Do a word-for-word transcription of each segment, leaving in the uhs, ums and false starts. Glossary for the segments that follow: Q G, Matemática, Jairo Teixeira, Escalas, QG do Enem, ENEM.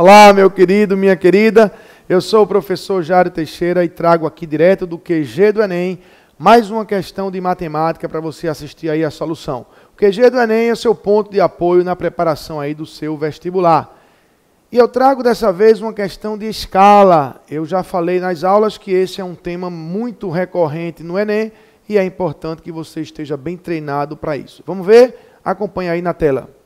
Olá, meu querido, minha querida. Eu sou o professor Jairo Teixeira e trago aqui direto do Q G do Enem mais uma questão de matemática para você assistir aí a solução. O Q G do Enem é seu ponto de apoio na preparação aí do seu vestibular. E eu trago dessa vez uma questão de escala. Eu já falei nas aulas que esse é um tema muito recorrente no Enem e é importante que você esteja bem treinado para isso. Vamos ver? Acompanha aí na tela.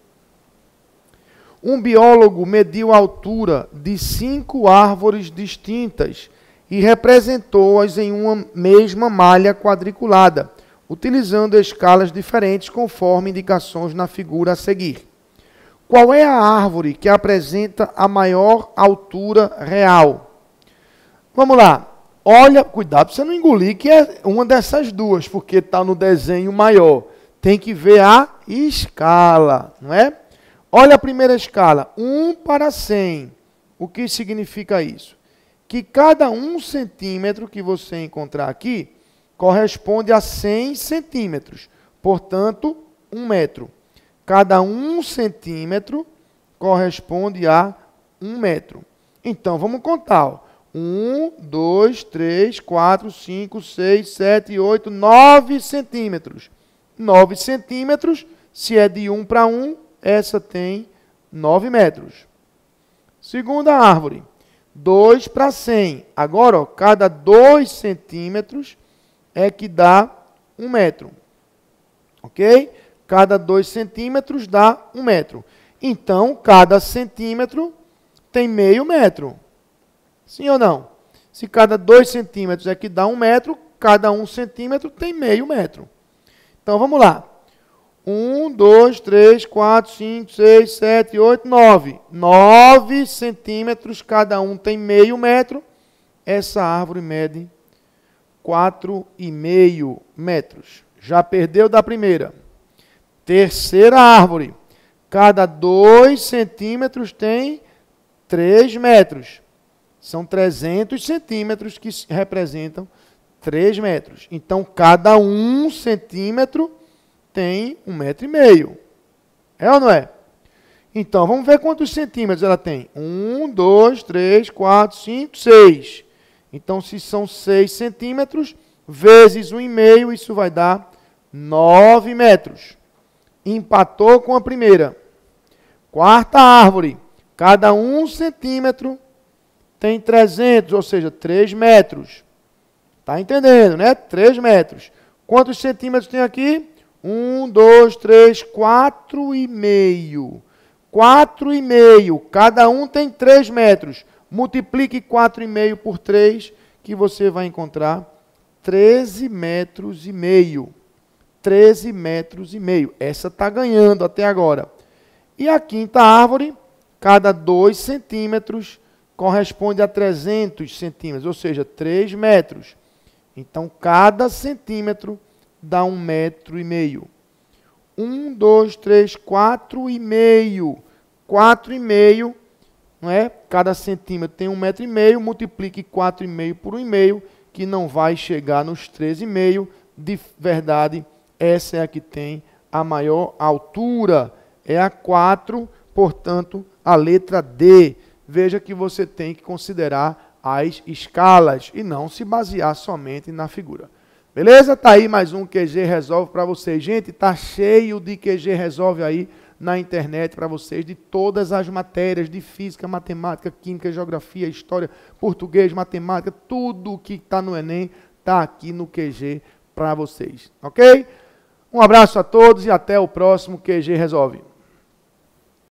Um biólogo mediu a altura de cinco árvores distintas e representou-as em uma mesma malha quadriculada, utilizando escalas diferentes conforme indicações na figura a seguir. Qual é a árvore que apresenta a maior altura real? Vamos lá. Olha, cuidado para você não engolir que é uma dessas duas, porque está no desenho maior. Tem que ver a escala, não é? Olha a primeira escala, um para cem. O que significa isso? Que cada um centímetro que você encontrar aqui corresponde a cem centímetros, portanto, um metro. Cada um centímetro corresponde a um metro. Então, vamos contar. um, dois, três, quatro, cinco, seis, sete, oito, nove centímetros. nove centímetros, se é de um para um, essa tem nove metros. Segunda árvore, dois para cem. Agora, ó, cada dois centímetros é que dá um metro. Ok? Cada dois centímetros dá um metro. Então, cada centímetro tem meio metro. Sim ou não? Se cada dois centímetros é que dá um metro, cada um centímetro tem meio metro. Então, vamos lá. um, dois, três, quatro, cinco, seis, sete, oito, nove. nove centímetros, cada um tem meio metro. Essa árvore mede quatro vírgula cinco metros. Já perdeu da primeira. Terceira árvore, cada dois centímetros tem três metros. São trezentos centímetros que representam três metros. Então, cada um centímetro tem um metro e meio. É ou não é? Então, vamos ver quantos centímetros ela tem. um, dois, três, quatro, cinco, seis. Então, se são seis centímetros, vezes um vírgula cinco, isso vai dar nove metros. Empatou com a primeira. Quarta árvore. Cada um centímetro tem trezentos, ou seja, três metros. Está entendendo, né? três metros. Quantos centímetros tem aqui? um, dois, três, quatro vírgula cinco. quatro vírgula cinco. Cada um tem três metros. Multiplique quatro vírgula cinco por três, que você vai encontrar treze metros e meio. treze metros e meio. Essa está ganhando até agora. E a quinta árvore, cada dois centímetros, corresponde a trezentos centímetros, ou seja, três metros. Então, cada centímetro dá um metro e meio. um, dois, três, quatro vírgula cinco. quatro vírgula cinco, não é? Cada centímetro tem um metro e meio, multiplique quatro vírgula cinco por um vírgula cinco, que não vai chegar nos treze vírgula cinco. De verdade, essa é a que tem a maior altura, é a quatro, portanto, a letra D. Veja que você tem que considerar as escalas e não se basear somente na figura. Beleza? Tá aí mais um Q G Resolve para vocês. Gente, tá cheio de Q G Resolve aí na internet para vocês, de todas as matérias, de física, matemática, química, geografia, história, português, matemática, tudo que está no Enem está aqui no Q G para vocês. Ok? Um abraço a todos e até o próximo Q G Resolve.